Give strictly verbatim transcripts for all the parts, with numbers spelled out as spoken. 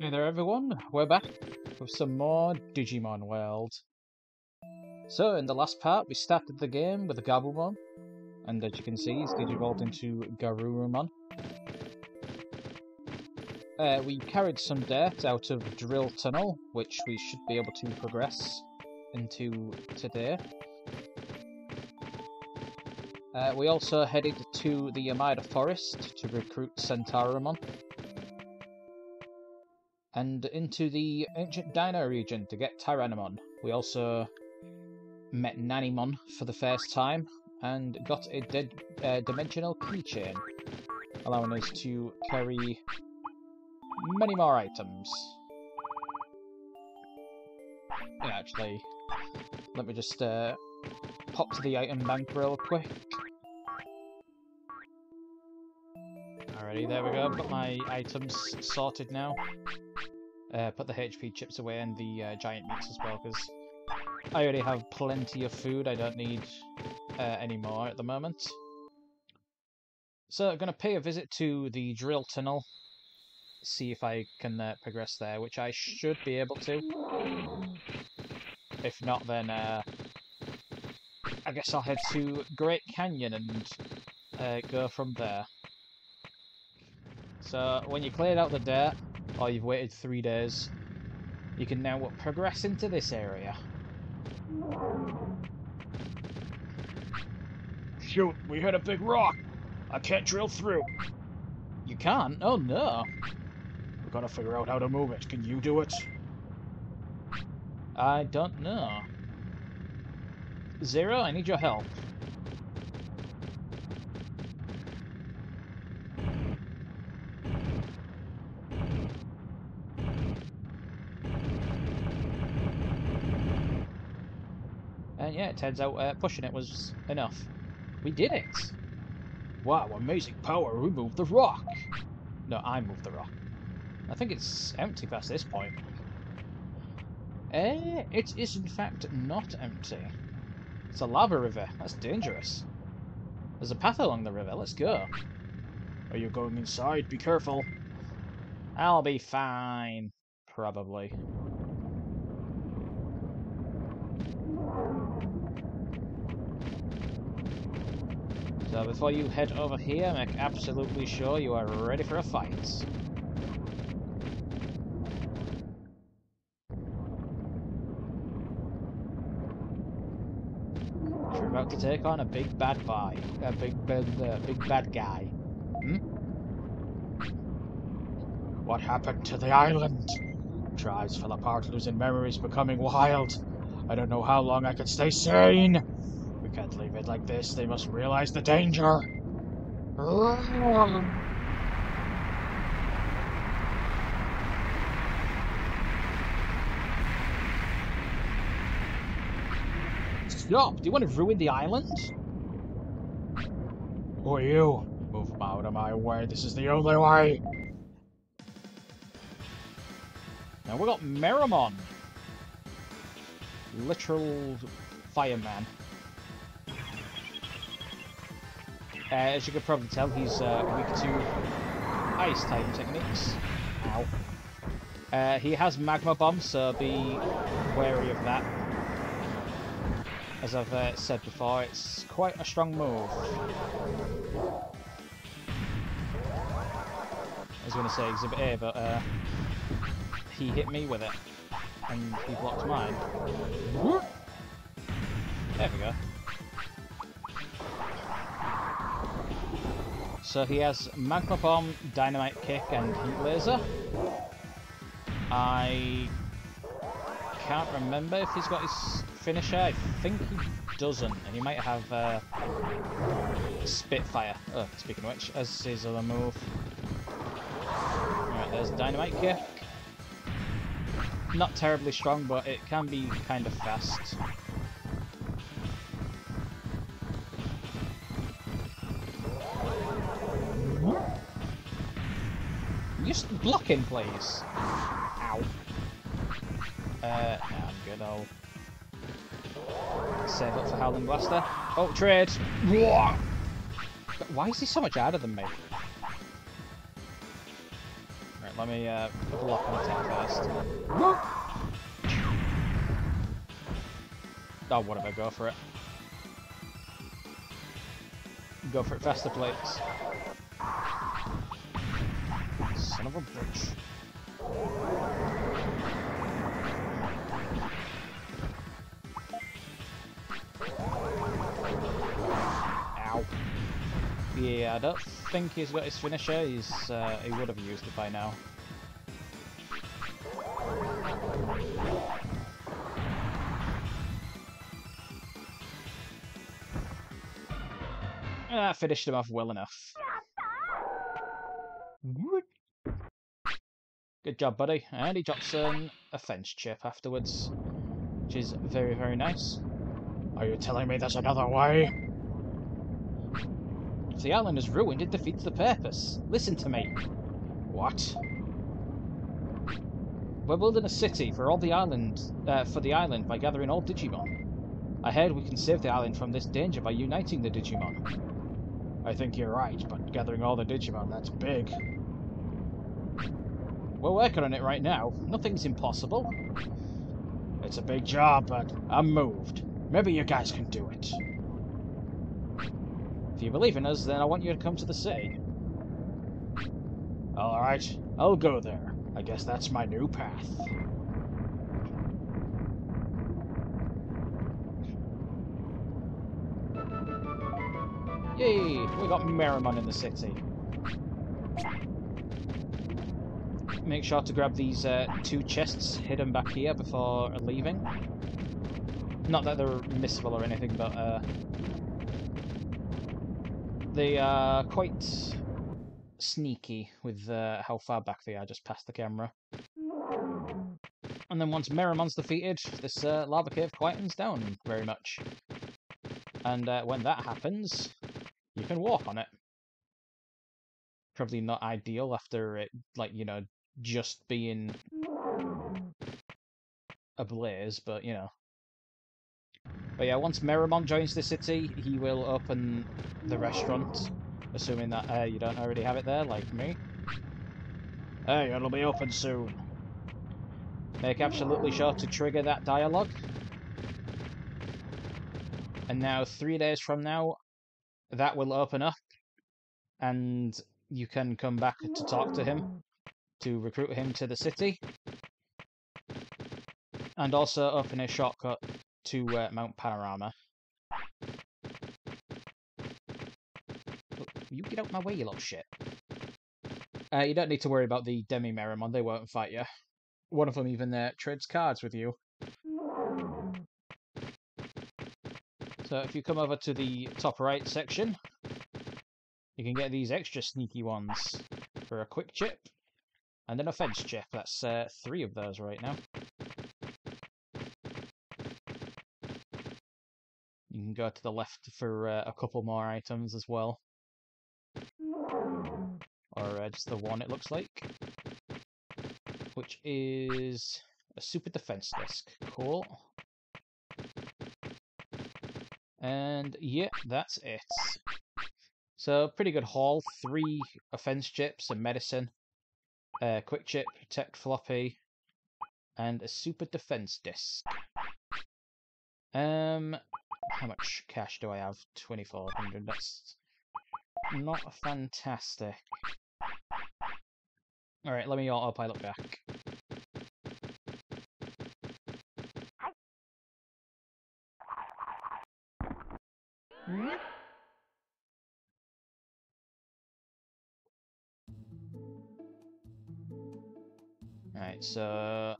Hey there everyone, we're back with some more Digimon World. So in the last part we started the game with a Gabumon, and as you can see he's digivolved into Garurumon. Uh, we carried some dirt out of Drill Tunnel, which we should be able to progress into today. Uh, we also headed to the Amida Forest to recruit Centarumon, and into the Ancient Dino region to get Tyrannomon. We also met Nanimon for the first time, and got a dead uh, dimensional keychain, allowing us to carry many more items. Yeah, actually, let me just uh, pop to the item bank real quick. Alrighty, there we go, I've got my items sorted now. Uh, put the H P chips away and the uh, giant meats as well, because I already have plenty of food, I don't need uh, any more at the moment. So I'm going to pay a visit to the Drill Tunnel, see if I can uh, progress there, which I should be able to. If not, then uh, I guess I'll head to Great Canyon and uh, go from there. So when you cleared out the dirt, or you've waited three days, you can now what, progress into this area. Shoot, we hit a big rock. I can't drill through. You can't? Oh no. We've got to figure out how to move it. Can you do it? I don't know. Zero, I need your help. Yeah, it turns out uh, pushing it was enough. We did it! Wow, amazing power, we moved the rock! No, I moved the rock. I think it's empty past this point. Eh, it is in fact not empty. It's a lava river, that's dangerous. There's a path along the river, let's go. Are you going inside? Be careful. I'll be fine. Probably. So before you head over here, make absolutely sure you are ready for a fight. You're about to take on a big bad guy. A big bad, uh, big bad guy. Hmm? What happened to the island? Tribes fell apart, losing memories, becoming wild. I don't know how long I could stay sane. Can't leave it like this, they must realize the danger! Stop! Do you want to ruin the island? Who are you? Move out of my way, this is the only way! Now we got Meramon! Literal fireman. Uh, as you can probably tell, he's uh, weak to ice type techniques. Ow. Uh, he has magma bombs, so be wary of that. As I've uh, said before, it's quite a strong move. I was going to say Exhibit A, but uh, he hit me with it, and he blocked mine. There we go. So he has Magma Bomb, Dynamite Kick, and Heat Laser. I can't remember if he's got his finisher. I think he doesn't, and he might have uh, Spitfire. Oh, speaking of which, as his other move. Alright, there's Dynamite Kick. Not terribly strong, but it can be kind of fast. Just block him, please. Ow. Uh, no, I'm good. I'll save up for Howling Blaster. Oh, trade! Why is he so much harder than me? Alright, let me uh, put the lock on the tank first. Oh, whatever, go for it. Go for it faster, please. Son of a bitch. Ow. Yeah, I don't think he's got his finisher. He's uh, he would have used it by now. I finished him off well enough. Good job, buddy. And he drops um, a fence chip afterwards, which is very, very nice. Are you telling me there's another way? If the island is ruined, it defeats the purpose. Listen to me. What? We're building a city for all the island, uh, for the island by gathering all Digimon. I heard we can save the island from this danger by uniting the Digimon. I think you're right, but gathering all the Digimon, that's big. We're working on it right now. Nothing's impossible. It's a big job, but I'm moved. Maybe you guys can do it. If you believe in us, then I want you to come to the city. Alright, I'll go there. I guess that's my new path. Yay! We got Meramon in the city. Make sure to grab these uh, two chests hidden back here before leaving. Not that they're missable or anything, but uh, they are quite sneaky with uh, how far back they are, just past the camera. And then once Meramon's defeated, this uh, lava cave quietens down very much. And uh, when that happens, you can walk on it. Probably not ideal after it, like, you know, just being ablaze, but, you know. But yeah, once Meramon joins the city, he will open the restaurant, assuming that uh, you don't already have it there, like me. Hey, it'll be open soon. Make absolutely sure to trigger that dialogue. And now, three days from now, that will open up, and you can come back to talk to him, to recruit him to the city, and also open a shortcut to uh, Mount Panorama. Oh, you get out my way, you little shit. Uh, you don't need to worry about the Demi-Meramon, they won't fight you. One of them even uh, trades cards with you. So if you come over to the top right section, you can get these extra sneaky ones for a quick chip and an offense chip. That's uh, three of those right now. You can go to the left for uh, a couple more items as well. Or uh, just the one, it looks like. Which is a super defense disc. Cool. And yeah, that's it. So pretty good haul. Three offense chips and medicine, uh, quick chip, protect floppy, and a super defense disc. Um, how much cash do I have? Twenty-four hundred. That's not fantastic. All right, let me autopilot back. Alright, so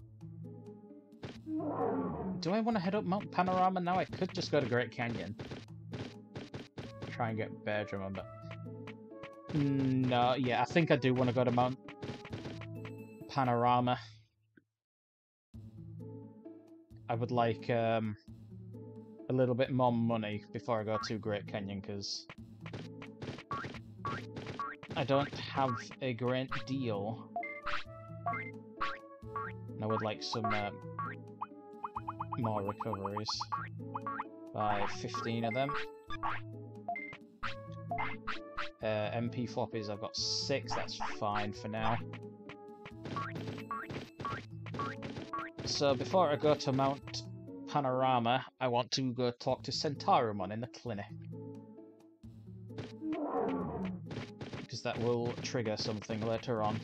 do I want to head up Mount Panorama now? I could just go to Great Canyon. Try and get Beardrumon, but no, yeah, I think I do want to go to Mount Panorama. I would like um a little bit more money before I go to Great Canyon, because I don't have a great deal. And I would like some uh, more recoveries. Buy fifteen of them. Uh, M P floppies, I've got six, that's fine for now. So before I go to Mount Panorama, I want to go talk to Centarumon in the clinic. Because that will trigger something later on.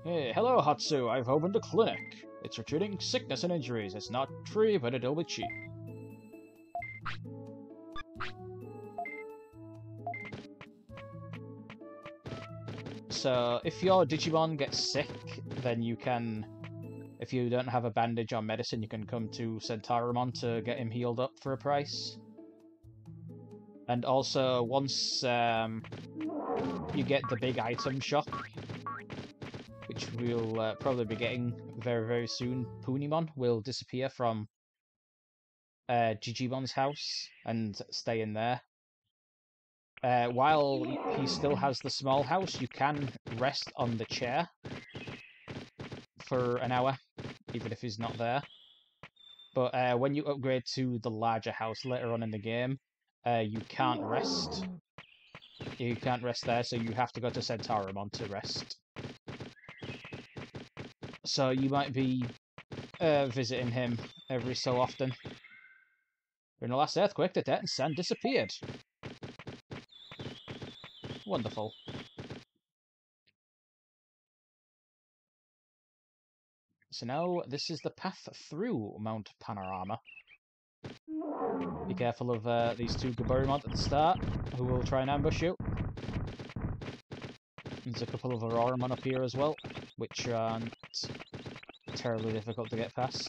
Okay. Hey, hello Hatsu, I've opened a clinic. It's for treating sickness and injuries. It's not free, but it'll be cheap. So, if your Digimon gets sick, then you can, if you don't have a bandage or medicine, you can come to Centarumon to get him healed up for a price. And also, once um, you get the big item shop, which we'll uh, probably be getting very, very soon, Punimon will disappear from uh, Digimon's house and stay in there. Uh, while he still has the small house, you can rest on the chair for an hour, even if he's not there. But uh, when you upgrade to the larger house later on in the game, uh, you can't rest. You can't rest there, so you have to go to Centarumon to rest. So you might be uh, visiting him every so often. During the last earthquake, the dirt and sand disappeared. Wonderful. So now this is the path through Mount Panorama. Be careful of uh, these two Gaburimon at the start, who will try and ambush you. There's a couple of Auroramon up here as well, which aren't terribly difficult to get past.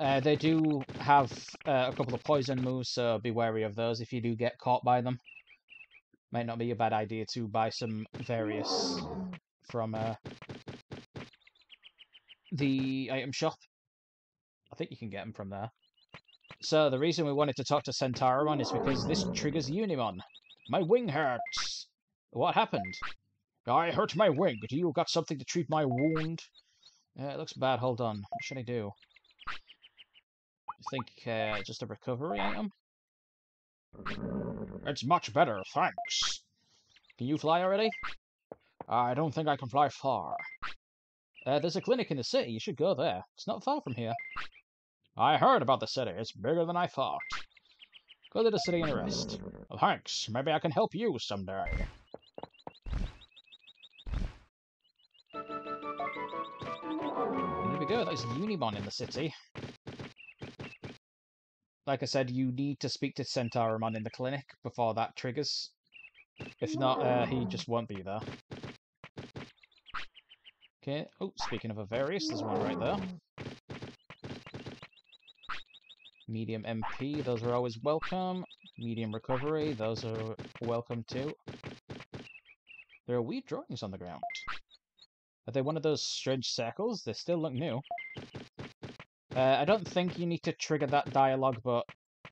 Uh, they do have uh, a couple of poison moves, so be wary of those if you do get caught by them. Might not be a bad idea to buy some various from uh, the item shop. I think you can get them from there. So the reason we wanted to talk to Centarumon is because this triggers Unimon. My wing hurts! What happened? I hurt my wing. Do you got something to treat my wound? Uh, it looks bad. Hold on. What should I do? I think uh, just a recovery item. It's much better, thanks. Can you fly already? I don't think I can fly far. Uh, there's a clinic in the city. You should go there. It's not far from here. I heard about the city. It's bigger than I thought. Go to the city and rest. Well, thanks. Maybe I can help you someday. There we go. There's Unimon in the city. Like I said, you need to speak to Centarumon in the clinic before that triggers. If not, uh, he just won't be there. Okay. Oh, speaking of a various, there's one right there. Medium M P, those are always welcome. Medium recovery, those are welcome too. There are weird drawings on the ground. Are they one of those strange circles? They still look new. Uh, I don't think you need to trigger that dialogue, but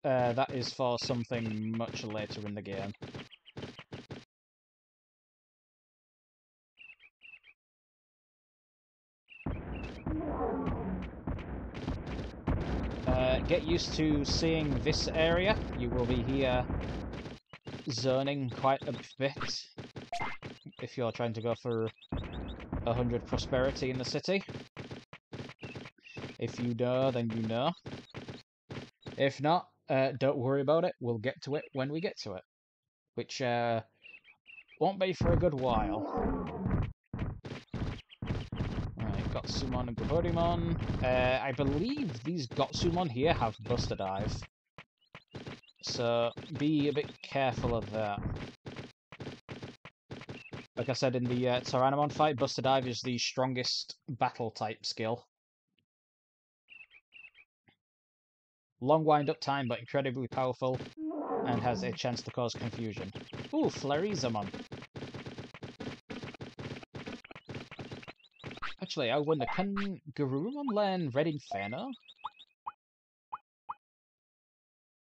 uh, that is for something much later in the game. Uh, get used to seeing this area. You will be here zoning quite a bit if you're trying to go for one hundred prosperity in the city. If you know, then you know. If not, uh, don't worry about it. We'll get to it when we get to it. Which uh, won't be for a good while. Right, Gotsumon and Gaburimon. Uh, I believe these Gotsumon here have Buster Dive. So be a bit careful of that. Like I said in the uh, Tyrannomon fight, Buster Dive is the strongest battle-type skill. Long wind-up time, but incredibly powerful, and has a chance to cause confusion. Ooh, Flareezamon. Actually, I wonder, can Garurumon learn Red Inferno?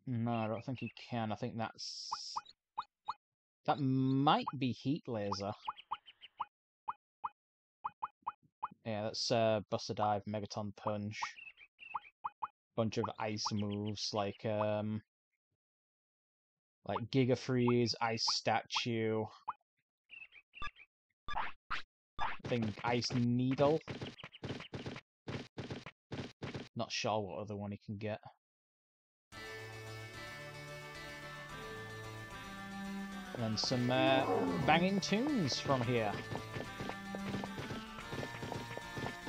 No, I don't think he can. I think that's... That might be Heat Laser. Yeah, that's uh, Buster Dive, Megaton Punch. Bunch of ice moves like um like Giga Freeze, Ice Statue, something Ice Needle. Not sure what other one he can get. And then some uh, banging tunes from here.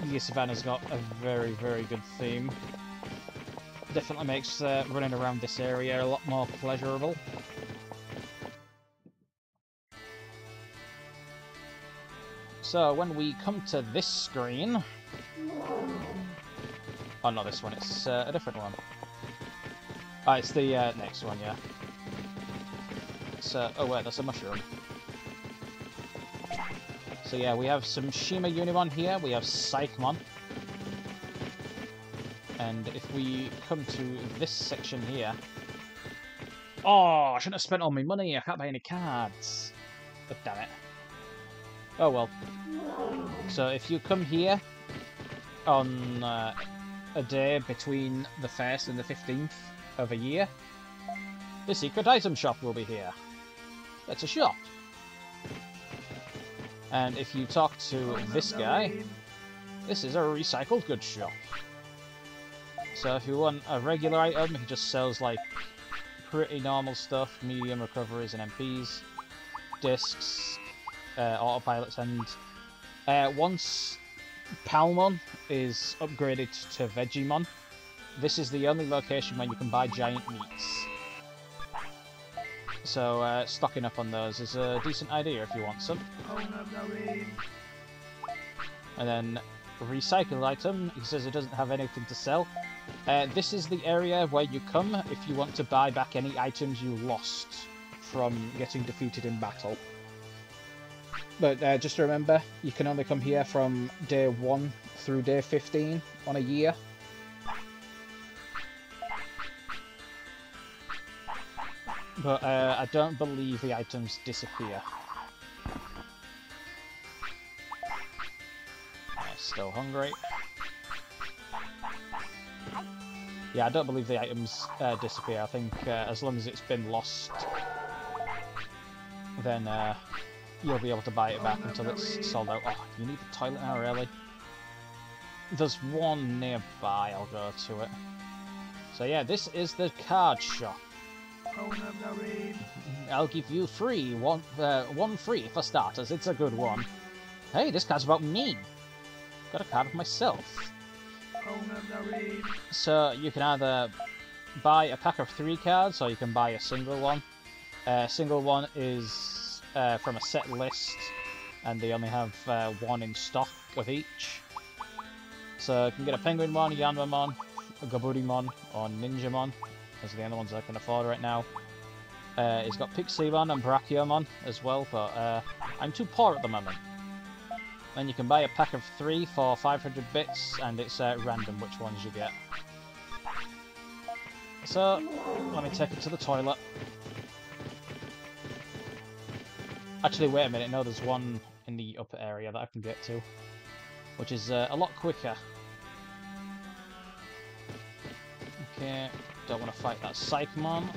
Yeah, Savannah's got a very, very good theme. Definitely makes uh, running around this area a lot more pleasurable. So when we come to this screen... Oh, not this one, it's uh, a different one. Ah, it's the uh, next one, yeah. So, oh wait, that's a mushroom. So yeah, we have some Shima Unimon here, we have Psychemon. And if we come to this section here... Oh, I shouldn't have spent all my money, I can't buy any cards. But damn it. Oh well. So if you come here on uh, a day between the first and the fifteenth of a year, the secret item shop will be here. That's a shop. And if you talk to this guy, this is a recycled goods shop. So if you want a regular item, he just sells like pretty normal stuff, medium recoveries and M Ps, discs, Uh, autopilots, and uh, once Palmon is upgraded to Vegemon, this is the only location where you can buy giant meats. So uh, stocking up on those is a decent idea if you want some. And then recycle item, he says it doesn't have anything to sell. Uh, this is the area where you come if you want to buy back any items you lost from getting defeated in battle. But uh, just remember, you can only come here from day one through day fifteen on a year. But uh, I don't believe the items disappear. I'm still hungry. Yeah, I don't believe the items uh, disappear. I think uh, as long as it's been lost, then... Uh, you'll be able to buy it back until it's sold out. Oh, you need the toilet now, really? There's one nearby, I'll go to it. So yeah, this is the card shop. I'll give you free, one, uh, one free for starters, it's a good one. Hey, this card's about me. Got a card of myself. So you can either buy a pack of three cards, or you can buy a single one. A uh, single one is... Uh, from a set list, and they only have uh, one in stock of each. So you can get a Penguinmon, Yanmamon, a Gaburimon, or Ninjamon. Those are the only ones I can afford right now. Uh, it's got Pixiemon and Brachiomon as well, but uh, I'm too poor at the moment. Then you can buy a pack of three for five hundred bits, and it's uh, random which ones you get. So, let me take it to the toilet. Actually, wait a minute, no, there's one in the upper area that I can get to, which is uh, a lot quicker. Okay, don't want to fight that Psychemon.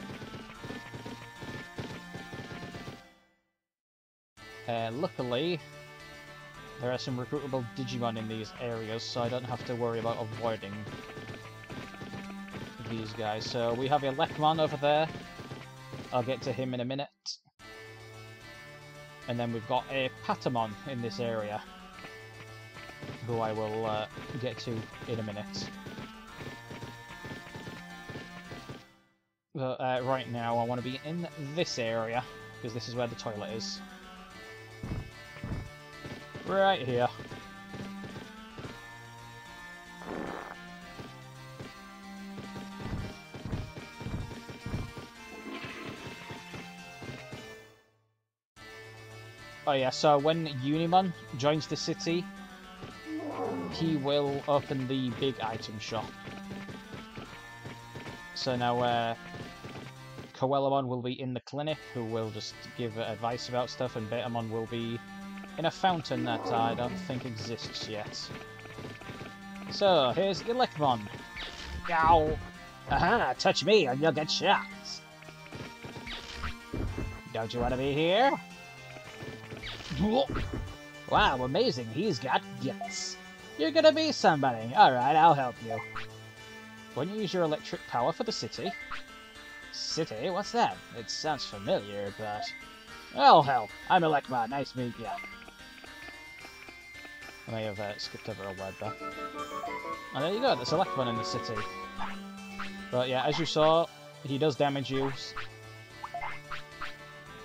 Uh, luckily, there are some recruitable Digimon in these areas, so I don't have to worry about avoiding these guys. So we have Elecmon over there. I'll get to him in a minute. And then we've got a Patamon in this area, who I will uh, get to in a minute. But uh, right now I want to be in this area, because this is where the toilet is. Right here. Oh yeah, so when Unimon joins the city, he will open the big item shop. So now uh, Coelamon will be in the clinic, who will just give advice about stuff, and Betamon will be in a fountain that I don't think exists yet. So, here's Elecmon. Ow! Aha, touch me and you'll get shot! Don't you want to be here? Wow, amazing, he's got guts. You're gonna be somebody. Alright, I'll help you. When you use your electric power for the city... City? What's that? It sounds familiar, but... I'll help. I'm Elecmon. Nice to meet you. I may have uh, skipped over a word there. And there you go, there's Elecmon in the city. But yeah, as you saw, he does damage you.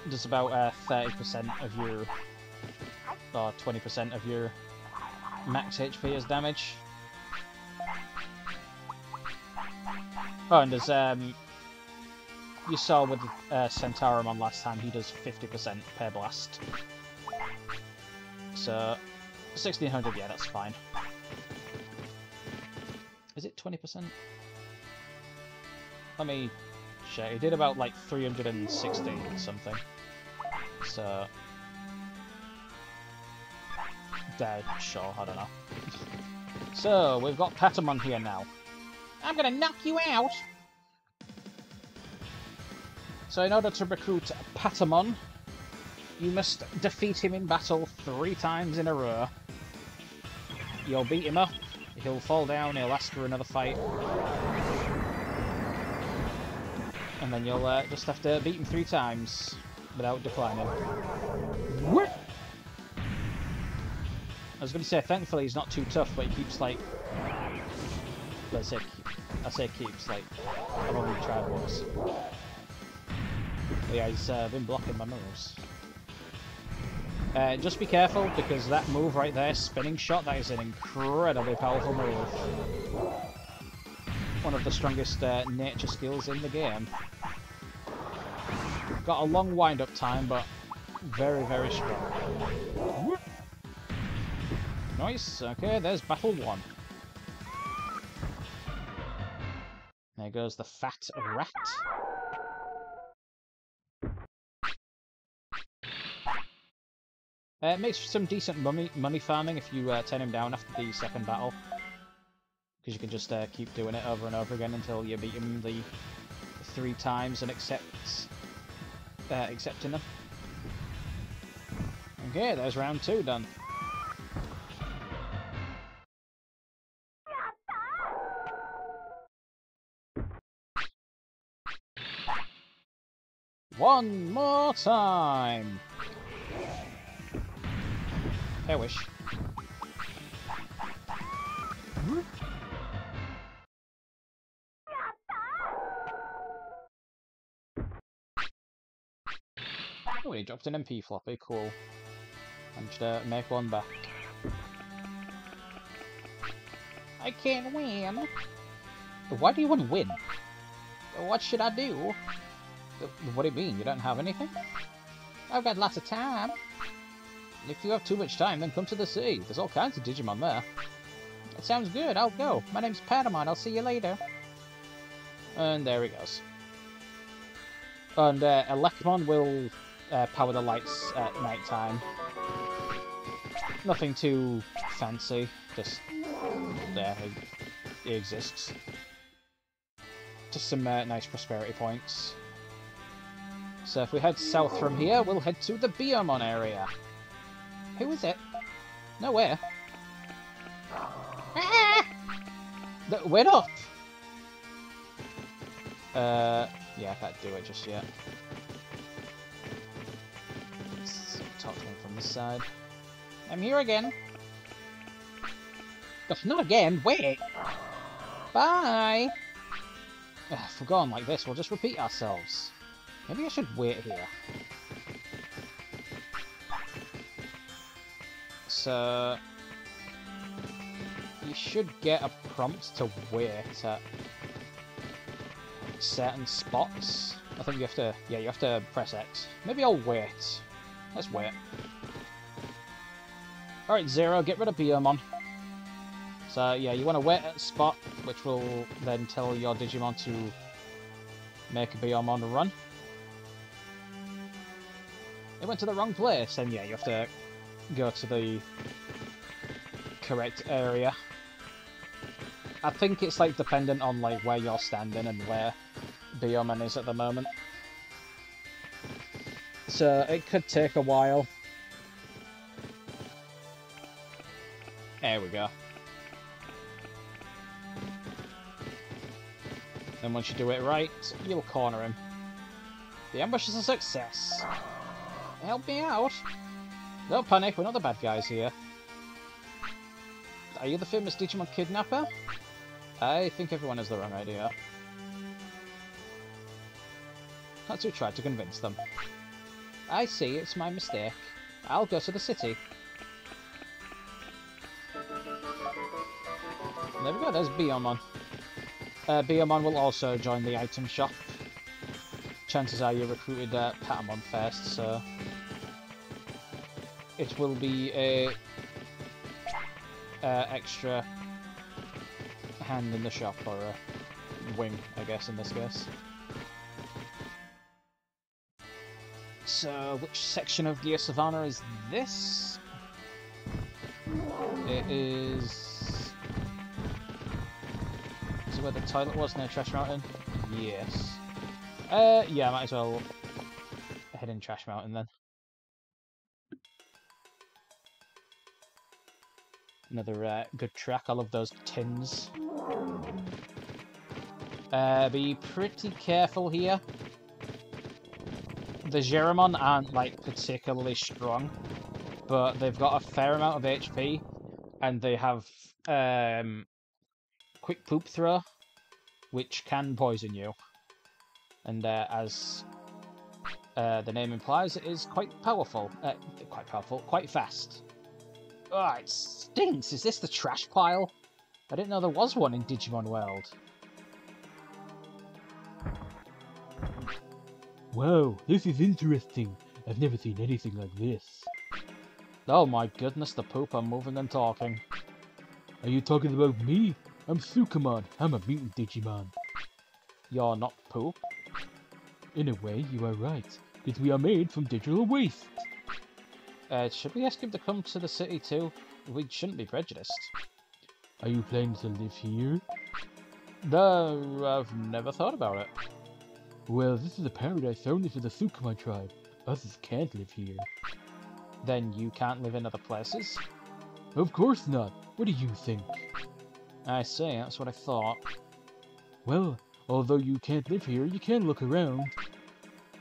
Does about uh, thirty percent of your... or twenty percent of your max H P as damage. Oh, and there's... Um, you saw with uh, Centarumon last time, he does fifty percent per blast. So... sixteen hundred, yeah, that's fine. Is it twenty percent? Let me check. He did about, like, three hundred sixty something. So... Uh, sure, I don't know. So, we've got Patamon here now. I'm gonna knock you out! So in order to recruit Patamon, you must defeat him in battle three times in a row. You'll beat him up, he'll fall down, he'll ask for another fight. And then you'll uh, just have to beat him three times without declining. What? I was going to say, thankfully he's not too tough, but he keeps like... Let's say, I say keeps, like, I've only tried once. But yeah, he's uh, been blocking my moves. Uh, just be careful, because that move right there, spinning shot, that is an incredibly powerful move. One of the strongest uh, nature skills in the game. Got a long wind-up time, but very, very strong. Nice, okay, there's battle one. There goes the fat rat. Uh, it makes some decent money, money farming if you uh, turn him down after the second battle. Because you can just uh, keep doing it over and over again until you beat him the three times and accepts, uh, accepting them. Okay, there's round two done. One more time! I wish. Hmm? Oh, he dropped an M P floppy, cool. I'm just gonna make one back. I can't win! Why do you want to win? What should I do? What do you mean? You don't have anything? I've got lots of time. If you have too much time, then come to the sea. There's all kinds of Digimon there. It sounds good. I'll go. My name's Patamon. I'll see you later. And there he goes. And uh, Elecmon will uh, power the lights at night time. Nothing too fancy. Just there. He exists. Just some uh, nice prosperity points. So if we head south from here, we'll head to the Biyomon area. Who is it? Nowhere. Ah! That went up! Uh, yeah, I can't do it just yet. Let's talk to him from this side. I'm here again. Gosh, not again, wait! Bye! Ugh, if we're going like this, we'll just repeat ourselves. Maybe I should wait here. So... You should get a prompt to wait at certain spots. I think you have to... Yeah, you have to press X. Maybe I'll wait. Let's wait. Alright, Zero, get rid of Biyomon. So, yeah, you want to wait at a spot, which will then tell your Digimon to make a Biyomon run. It went to the wrong place, and yeah, you have to go to the correct area. I think it's like dependent on like where you're standing and where Biyomon is at the moment. So it could take a while. There we go. Then once you do it right, you'll corner him. The ambush is a success. Help me out. Don't panic, we're not the bad guys here. Are you the famous Digimon kidnapper? I think everyone has the wrong idea. That's who tried to convince them. I see, it's my mistake. I'll go to the city. There we go, there's Biyomon. Uh, Biyomon will also join the item shop. Chances are you recruited uh, Patamon first, so... It will be a... Uh, extra... hand in the shop, or a wing, I guess, in this case. So, which section of Gear Savannah is this? It is... Is it where the toilet was near Trash Mountain? Yes. Uh, yeah, might as well head in Trash Mountain then. Another uh, good track. I love those tins. Uh, be pretty careful here. The Cherrymon aren't like particularly strong, but they've got a fair amount of H P, and they have um, quick poop throw, which can poison you. And uh, as uh, the name implies, it is quite powerful. Uh, quite powerful. Quite fast. Oh, it stinks! Is this the trash pile? I didn't know there was one in Digimon World. Whoa, this is interesting. I've never seen anything like this. Oh my goodness, the poop are moving and talking. Are you talking about me? I'm Sukamon. I'm a mutant Digimon. You're not poop? In a way, you are right. Because we are made from digital waste. Uh, should we ask him to come to the city too? We shouldn't be prejudiced. Are you planning to live here? No, I've never thought about it. Well, this is a paradise only for the Sukumai tribe. Us can't live here. Then you can't live in other places? Of course not. What do you think? I see, that's what I thought. Well, although you can't live here, you can look around.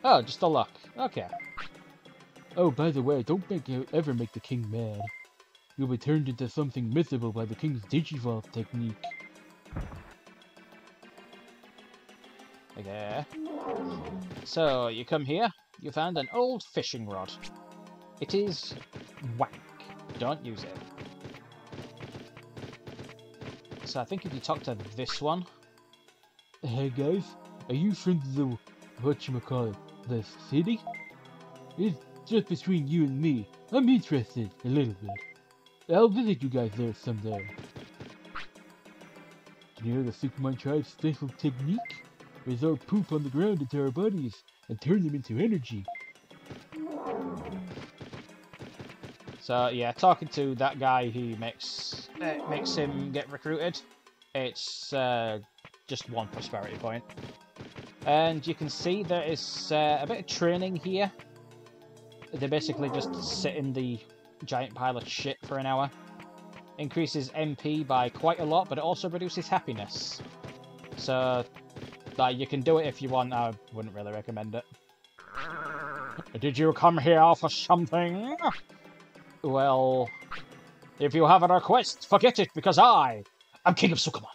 Oh, just a look. Okay. Oh, by the way, don't make you ever make the king mad. You'll be turned into something miserable by the king's digivolve technique. There. So, you come here, you found an old fishing rod. It is whack. Don't use it. So I think if you talk to this one... Hey guys, are you friends of the... whatchamacallit, the city? Is... just between you and me. I'm interested, a little bit. I'll visit you guys there someday. Do you know the Sukumon tribe's special technique? Resorb poop on the ground into our bodies and turn them into energy. So yeah, talking to that guy who makes uh, makes him get recruited. It's uh, just one prosperity point, and you can see there is uh, a bit of training here. They basically just sit in the giant pile of shit for an hour. Increases M P by quite a lot, but it also reduces happiness. So, like, you can do it if you want. I wouldn't really recommend it. Did you come here for something? Well, if you have a request, forget it, because I am King of Sukamon.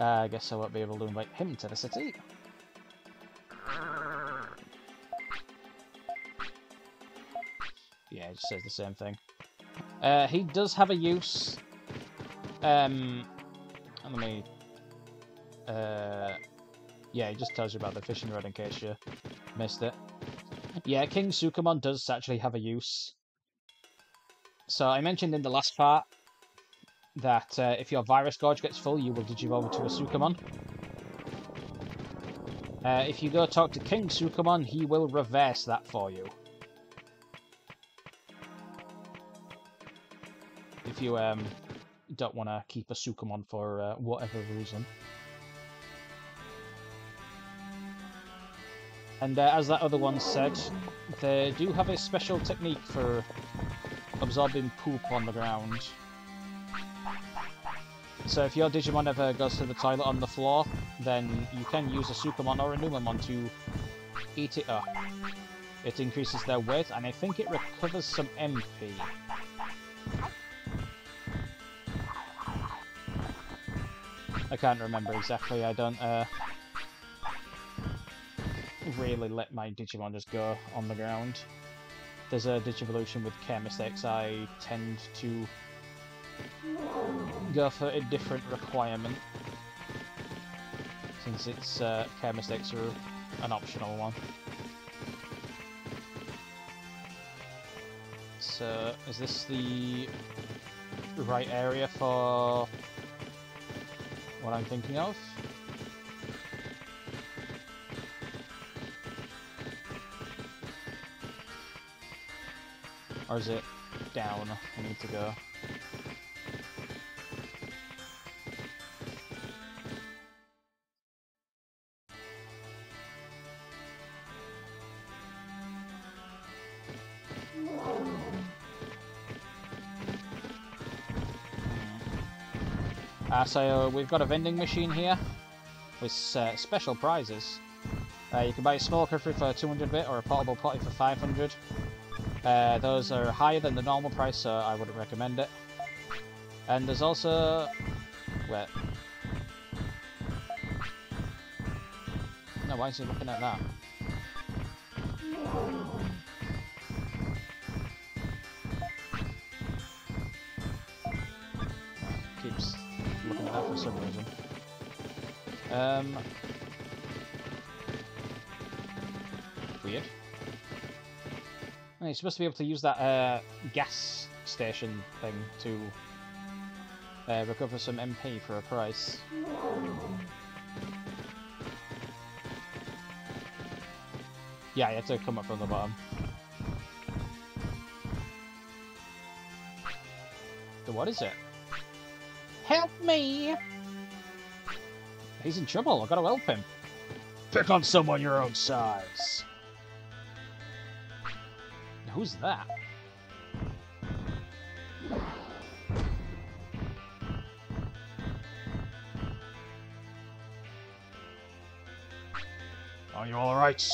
Uh, I guess I won't be able to invite him to the city. Yeah, it just says the same thing. Uh, he does have a use. Um, let me... Uh, yeah, he just tells you about the fishing rod in case you missed it. Yeah, King Sukamon does actually have a use. So I mentioned in the last part that uh, if your Virus Gorge gets full, you will digivolve to a Sukamon. Uh, if you go talk to King Sukamon, he will reverse that for you. If you um, don't want to keep a Sukamon for uh, whatever reason. And uh, as that other one said, they do have a special technique for absorbing poop on the ground. So if your Digimon ever goes to the toilet on the floor, then you can use a Sukamon or a Unimon to eat it up. It increases their weight, and I think it recovers some M P. I can't remember exactly, I don't uh, really let my Digimon just go on the ground. There's a Digivolution with care mistakes, I tend to go for a different requirement, since its uh, care mistakes are an optional one. So, is this the right area for what I'm thinking of? Or is it down? I need to go. Uh, so we've got a vending machine here with uh, special prizes. Uh, you can buy a small coffee for two hundred bit or a portable potty for five hundred. Uh, those are higher than the normal price, so I wouldn't recommend it. And there's also... wait. No, why is he looking at that? For some reason. Um, weird. And you're supposed to be able to use that uh, gas station thing to uh, recover some M P for a price. Yeah, you have to come up from the bottom. So what is it? Help me! He's in trouble, I've got to help him. Pick on someone your own size. Who's that? Are you alright?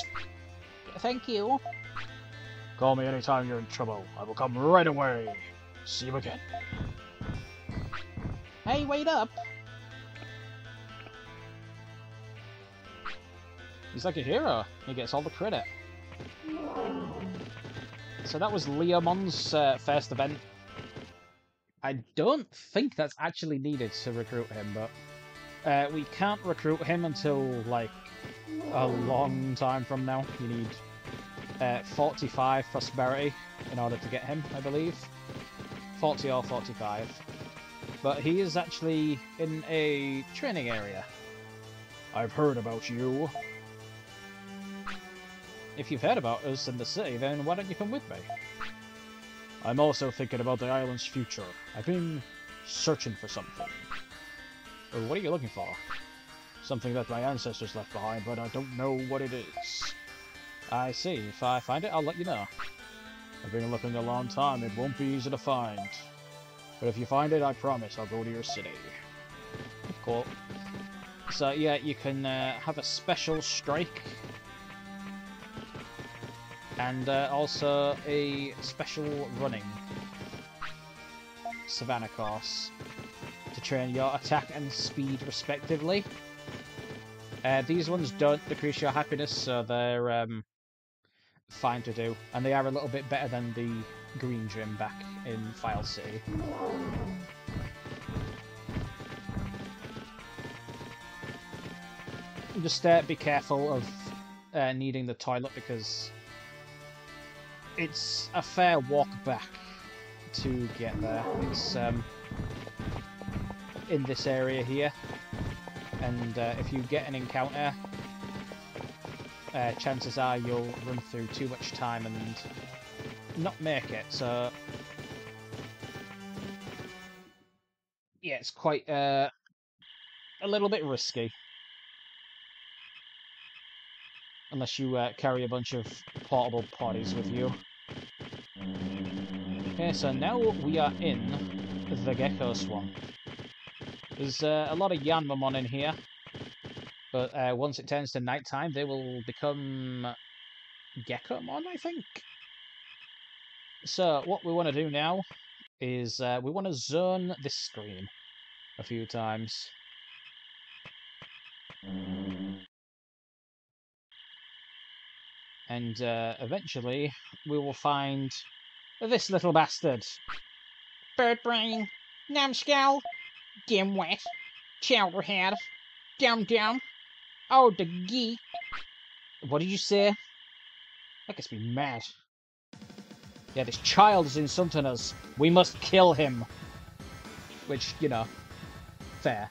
Thank you. Call me anytime you're in trouble. I will come right away. See you again. Hey, wait up! He's like a hero. He gets all the credit. So that was Leomon's uh, first event. I don't think that's actually needed to recruit him, but uh, we can't recruit him until, like, a long time from now. You need uh, forty-five prosperity in order to get him, I believe. forty or forty-five. But he is actually in a training area. I've heard about you. If you've heard about us in the city, then why don't you come with me? I'm also thinking about the island's future. I've been searching for something. Oh, what are you looking for? Something that my ancestors left behind, but I don't know what it is. I see. If I find it, I'll let you know. I've been looking a long time. It won't be easy to find. But if you find it, I promise I'll go to your city. Cool. So yeah, you can uh, have a special strike. And uh, also a special running savannah course to train your attack and speed respectively. Uh, these ones don't decrease your happiness, so they're um, fine to do. And they are a little bit better than the green gym back in File City. Just uh, be careful of uh, needing the toilet, because it's a fair walk back to get there. It's um, in this area here, and uh, if you get an encounter, uh, chances are you'll run through too much time and not make it, so yeah, it's quite uh, a little bit risky unless you uh, carry a bunch of portable potties with you. Okay, so now we are in the Gecko Swamp. There's uh, a lot of Yanmamon in here, but uh, once it turns to nighttime, they will become Geckomon, I think. So what we want to do now is uh, we want to zone this screen a few times. And uh, eventually we will find this little bastard. Bird brain, numbskull, dimwit, chowderhead, dum dum, oh the gee. What did you say? That gets me mad. Yeah, this child is insulting us. We must kill him. Which, you know, fair.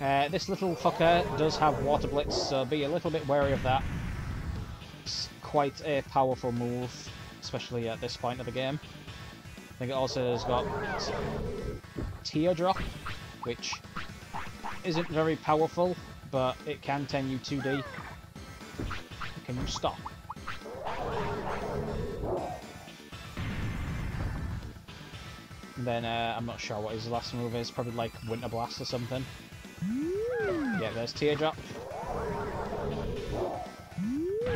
Uh, this little fucker does have Water Blitz, so be a little bit wary of that. It's quite a powerful move, especially at this point of the game. I think it also has got Teardrop, which isn't very powerful, but it can turn you two D. Can you stop? And then uh, I'm not sure what his last move is, probably like Winter Blast or something. Yeah, there's Teardrop. It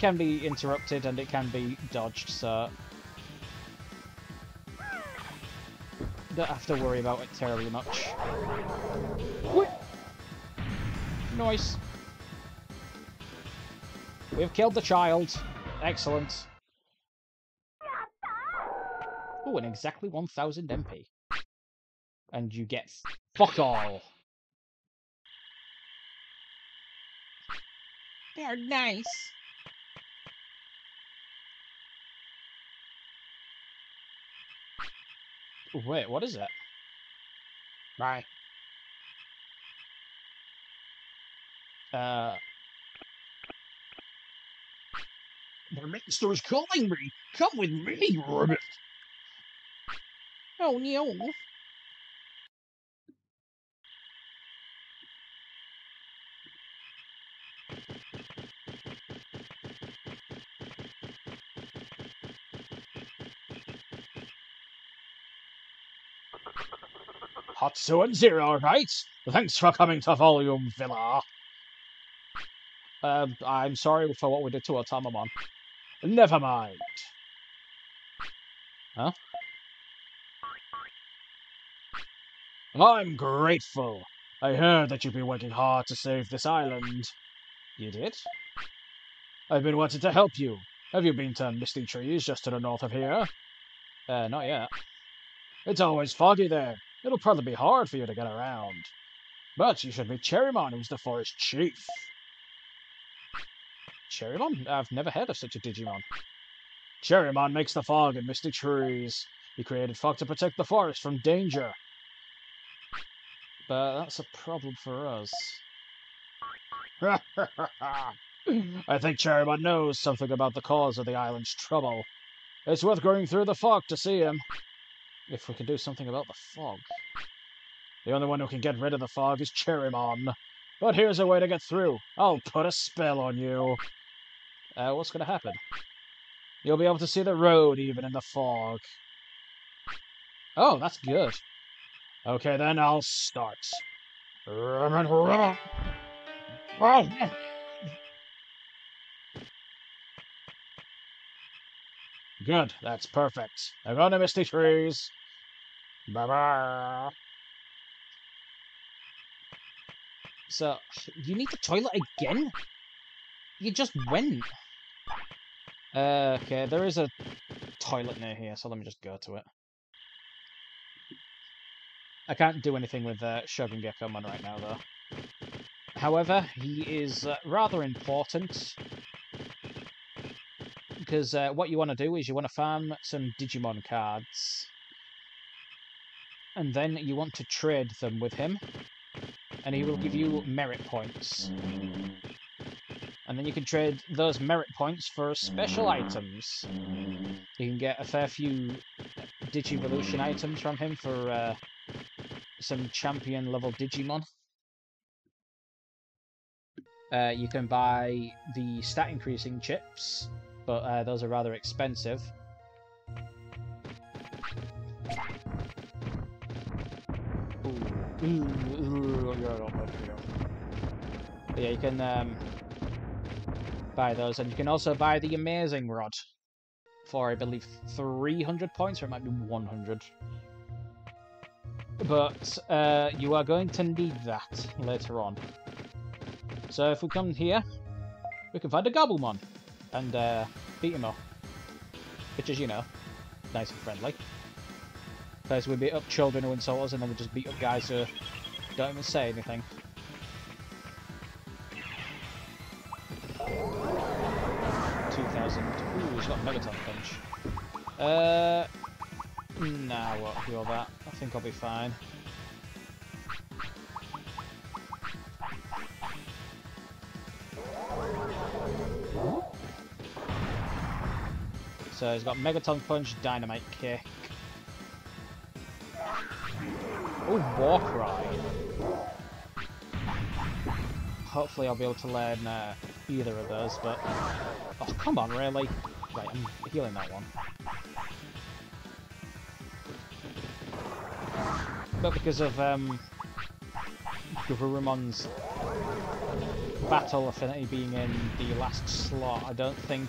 can be interrupted and it can be dodged, so don't have to worry about it terribly much. Whoop. Nice. We've killed the child. Excellent. Oh, and exactly one thousand M P. And you get fuck all. They're nice. Wait, what is it? Bye. Uh. The minister is calling me. Come with me, Robert. Oh no. Two and zero, right? Thanks for coming to Volume Villa. Um, I'm sorry for what we did to Otamamon. Never mind. Huh? I'm grateful. I heard that you've been working hard to save this island. You did? I've been wanting to help you. Have you been to Misty Trees just to the north of here? Uh, not yet. It's always foggy there. It'll probably be hard for you to get around. But you should meet Cherrymon, who's the forest chief. Cherrymon? I've never heard of such a Digimon. Cherrymon makes the fog in Misty Trees. He created fog to protect the forest from danger. But that's a problem for us. I think Cherrymon knows something about the cause of the island's trouble. It's worth going through the fog to see him. If we can do something about the fog. The only one who can get rid of the fog is Cherrymon. But here's a way to get through. I'll put a spell on you. Uh, what's going to happen? You'll be able to see the road even in the fog. Oh, that's good. Okay, then I'll start. Good, that's perfect. I'm going to Misty Trees. Bye-bye. So, you need the toilet again? You just went. Uh, okay, there is a toilet near here, so let me just go to it. I can't do anything with uh, Shogun Geckomon right now, though. However, he is uh, rather important. Because uh, what you want to do is you want to farm some Digimon cards. And then you want to trade them with him. And he will give you merit points. And then you can trade those merit points for special items. You can get a fair few Digivolution items from him for uh, some champion level Digimon. Uh, you can buy the stat increasing chips. but uh, those are rather expensive. Ooh. Ooh. But yeah, you can um, buy those, and you can also buy the Amazing Rod for, I believe, three hundred points, or it might be one hundred. But uh, you are going to need that later on. So if we come here, we can find a Gabumon and uh, beat him up, which is, you know, nice and friendly. First we beat up children who insult us, and then we just beat up guys who don't even say anything. two thousand. Ooh, he's got Megaton Punch. Uh, nah, I won't do all that. I think I'll be fine. So he's got Megaton Punch, Dynamite Kick. Oh, War Cry. Hopefully I'll be able to learn uh, either of those, but... Oh, come on, really? Right, I'm healing that one. But because of um, Gaburumon's battle affinity being in the last slot, I don't think...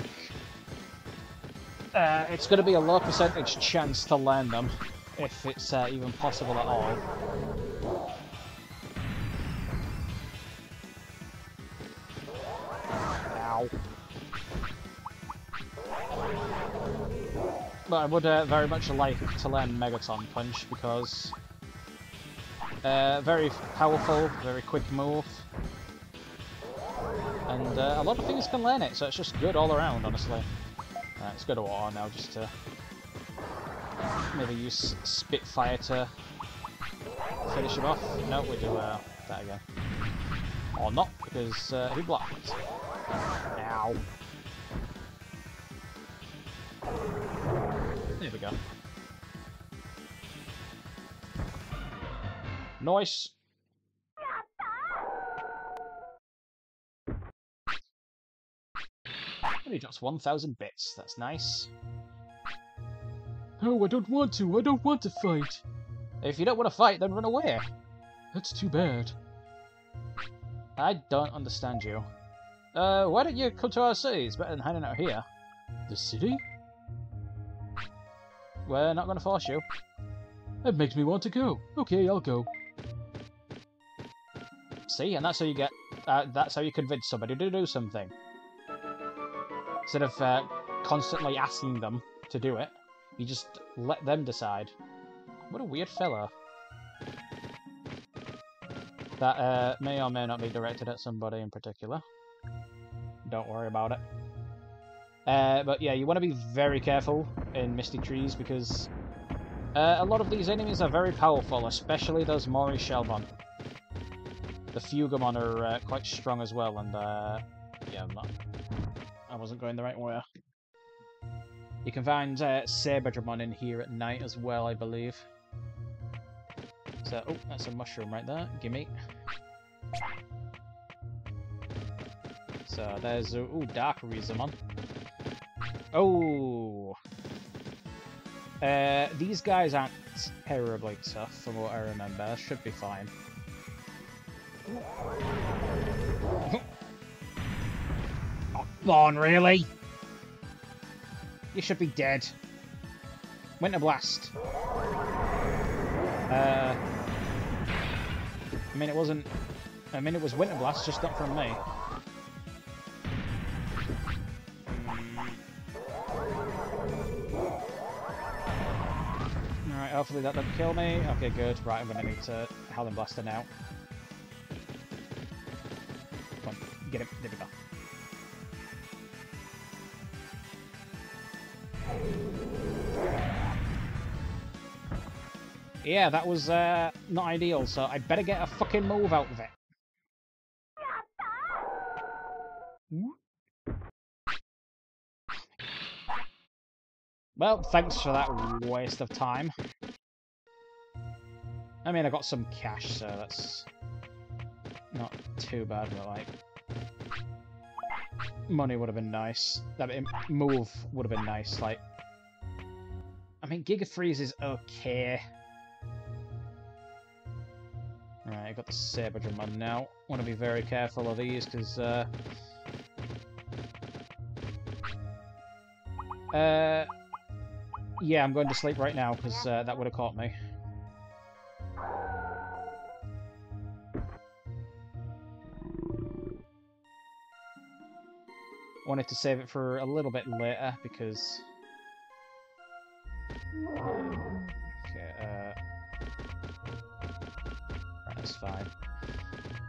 Uh, it's going to be a low percentage chance to learn them, if it's uh, even possible at all. Ow. But I would uh, very much like to learn Megaton Punch, because... Uh, very powerful, very quick move. And uh, a lot of things can learn it, so it's just good all around, honestly. Right, let's go to war now, just to maybe use Spitfire to finish him off. No, we do uh, that again. Or not, because uh, he blocked. Ow. There we go. Nice. He drops one thousand bits, that's nice. Oh, I don't want to, I don't want to fight. If you don't want to fight, then run away. That's too bad. I don't understand you. Uh, why don't you come to our city? It's better than hiding out here. The city? We're not going to force you. That makes me want to go. Okay, I'll go. See, and that's how you get, uh, that's how you convince somebody to do something. Instead of uh, constantly asking them to do it, you just let them decide. What a weird fellow. That uh, may or may not be directed at somebody in particular. Don't worry about it. Uh, but yeah, you want to be very careful in Misty Trees, because uh, a lot of these enemies are very powerful, especially those Mori Shellmon. The Fugamon are uh, quite strong as well, and uh, yeah, I'm not... I wasn't going the right way. You can find uh, Saberdramon in here at night as well, I believe. So, oh, that's a mushroom right there. Gimme. So, there's... Uh, ooh, Darkurumon. Oh! Uh, these guys aren't terribly tough, from what I remember. Should be fine. Come on, really? You should be dead. Winter Blast. Uh, I mean, it wasn't... I mean, it was Winter Blast, just not from me. Alright, hopefully that doesn't kill me. Okay, good. Right, I'm going to need to Howling Blaster now. Come on, get him. There we go. Yeah, that was uh, not ideal, so I better get a fucking move out of it. Well, thanks for that waste of time. I mean, I got some cash, so that's not too bad, but like... money would have been nice. That move would have been nice. Like, I mean, Giga Freeze is okay. Right, I've got the Saberdramon now. Want to be very careful of these because uh, uh, yeah, I'm going to sleep right now because uh, that would have caught me. Wanted to save it for a little bit later because. Okay, uh. Right, that's fine.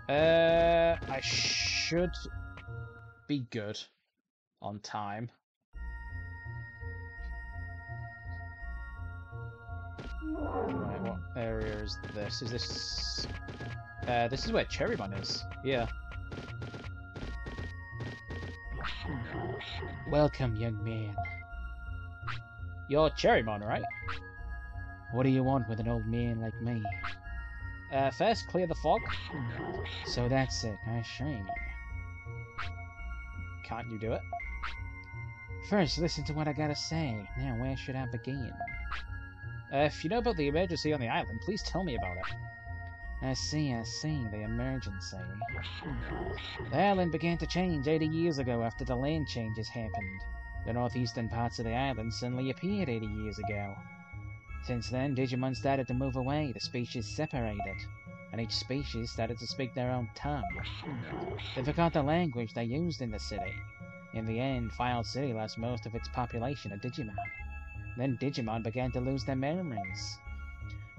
Uh, I should be good on time. Right, what area is this? Is this. Uh, this is where Cherrymon is. Yeah. Welcome, young man. You're Cherrymon, right? What do you want with an old man like me? Uh, first, clear the fog. So that's it, nice shiny. Can't you do it? First, listen to what I gotta say. Now, where should I begin? Uh, if you know about the emergency on the island, please tell me about it. I see, I see, the emergency. The island began to change eighty years ago after the land changes happened. The northeastern parts of the island suddenly appeared eighty years ago. Since then, Digimon started to move away, the species separated, and each species started to speak their own tongue. They forgot the language they used in the city. In the end, File City lost most of its population of Digimon. Then Digimon began to lose their memories.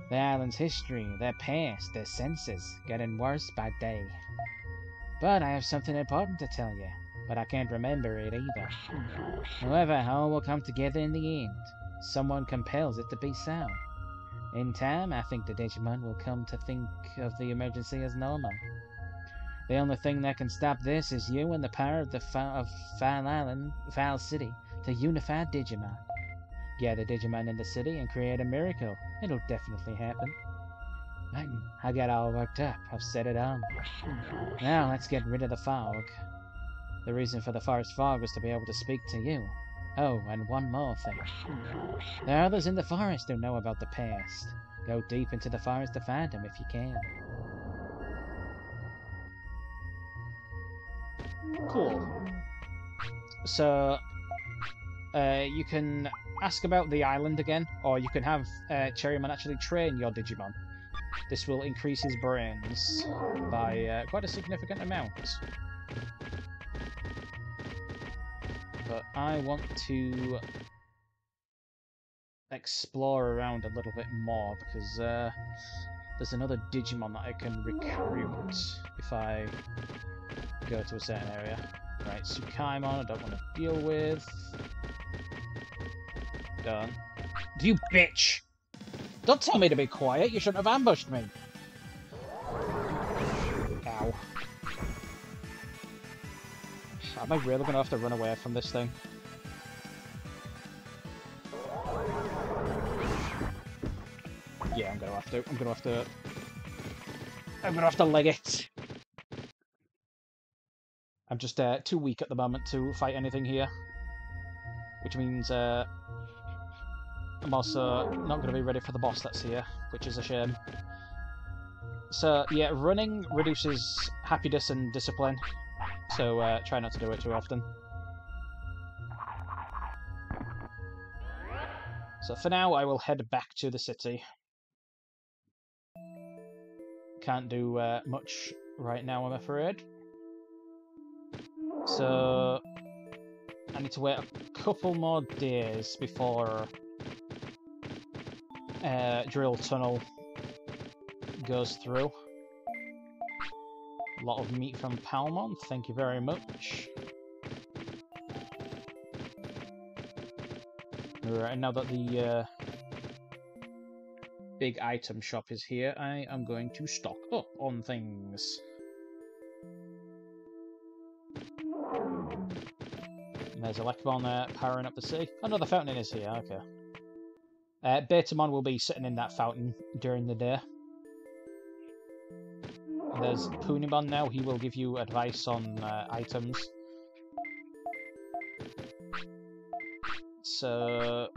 The island's history, their past, their senses, getting worse by day. But I have something important to tell you, but I can't remember it either. However, all will come together in the end. Someone compels it to be so. In time, I think the Digimon will come to think of the emergency as normal. The only thing that can stop this is you and the power of the File, of File Island, File City, to unify Digimon. Gather Digimon in the city and create a miracle. It'll definitely happen. I got all worked up. I've set it on. Now let's get rid of the fog. The reason for the forest fog was to be able to speak to you. Oh, and one more thing. There are others in the forest who know about the past. Go deep into the forest to find them if you can. Cool. So, uh, you can ask about the island again, or you can have uh, Cherrymon actually train your Digimon. This will increase his brains by uh, quite a significant amount. But I want to explore around a little bit more, because uh, there's another Digimon that I can recruit if I go to a certain area. Right, Sukamon I don't want to deal with. Done. You bitch! Don't tell me to be quiet, you shouldn't have ambushed me! Ow. Am I really gonna have to run away from this thing? Yeah, I'm gonna have to. I'm gonna have to. I'm gonna have to leg it! I'm just uh, too weak at the moment to fight anything here. Which means, uh... I'm also not going to be ready for the boss that's here, which is a shame. So, yeah, running reduces happiness and discipline, so uh, try not to do it too often. So for now, I will head back to the city. Can't do uh, much right now, I'm afraid. So, I need to wait a couple more days before Uh, Drill Tunnel goes through. A lot of meat from Palmon, thank you very much. Right, now that the uh, big item shop is here, I am going to stock up on things. And there's Elecmon uh, powering up the city. Another fountain is here, okay. Uh, Betamon will be sitting in that fountain during the day. There's Punimon now, he will give you advice on uh, items. so...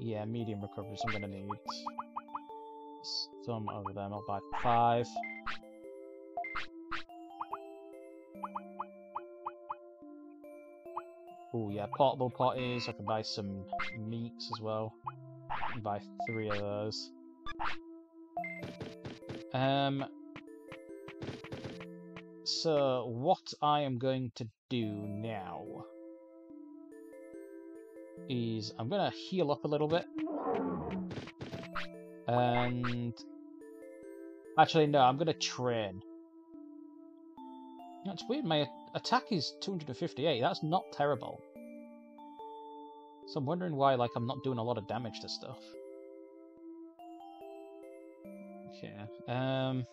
yeah, medium recoveries. I'm gonna need some of them. I'll buy five. Oh yeah, portable potties. I can buy some meats as well. I can buy three of those. Um. So what I am going to do now is I'm gonna heal up a little bit. And actually no, I'm gonna train. That's weird, my attack is two hundred fifty-eight, that's not terrible. So I'm wondering why, like, I'm not doing a lot of damage to stuff. Yeah. Um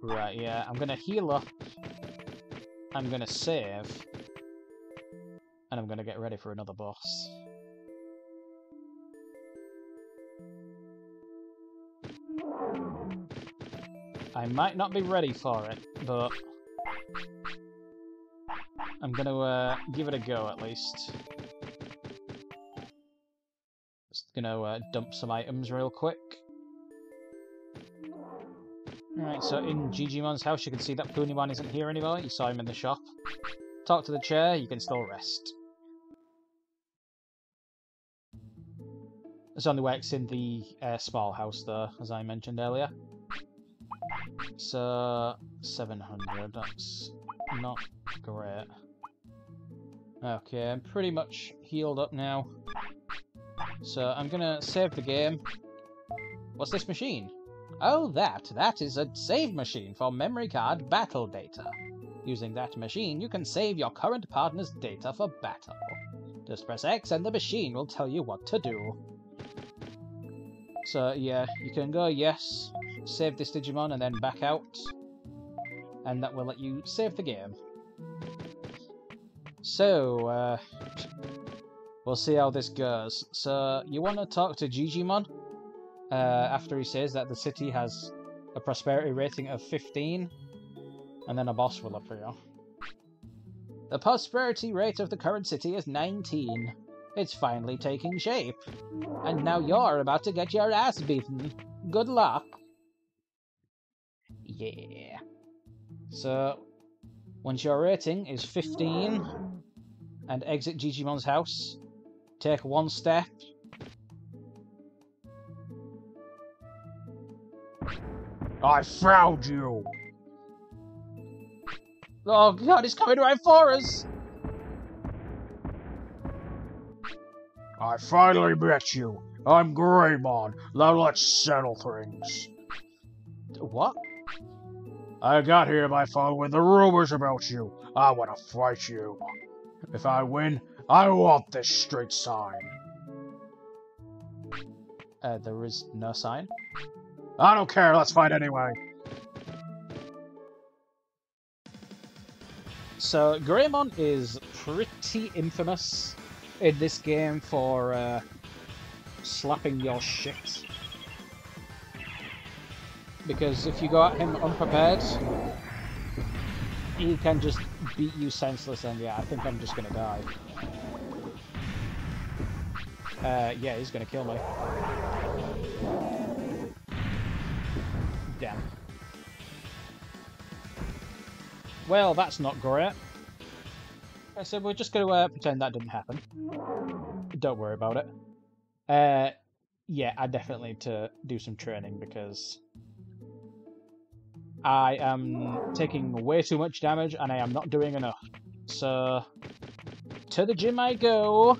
Right, yeah, I'm gonna heal up, I'm gonna save, and I'm gonna get ready for another boss. I might not be ready for it, but I'm gonna uh, give it a go at least. Just gonna uh, dump some items real quick. Alright, so in Gigimon's house you can see that Punimon isn't here anymore, you saw him in the shop. Talk to the chair, you can still rest. This only works in the uh, small house though, as I mentioned earlier. So, seven hundred, that's not great. Okay, I'm pretty much healed up now. So I'm gonna save the game. What's this machine? Oh, that. That is a save machine for memory card battle data. Using that machine, you can save your current partner's data for battle. Just press X and the machine will tell you what to do. So, yeah, you can go, yes, save this Digimon and then back out. And that will let you save the game. So, uh, we'll see how this goes. So, you want to talk to Gigimon? Uh, after he says that the city has a prosperity rating of fifteen, and then a boss will appear. The prosperity rate of the current city is nineteen. It's finally taking shape. And now you're about to get your ass beaten. Good luck. Yeah. So, once your rating is fifteen, and exit Gigimon's house, take one step. I found you! Oh god, he's coming right for us! I finally met you! I'm Greymon! Now let's settle things! What? I got here by following the rumors about you. I wanna fight you. If I win, I want this street sign. Uh, there is no sign? I don't care, let's fight anyway. So, Greymon is pretty infamous in this game for uh, slapping your shit. Because if you go at him unprepared, he can just beat you senseless and yeah, I think I'm just gonna die. Uh, yeah, he's gonna kill me. Damn. Well, that's not great. Okay, so we're just going to uh, pretend that didn't happen. Don't worry about it. Uh, yeah, I definitely need to do some training because I am taking way too much damage and I am not doing enough. So, to the gym I go.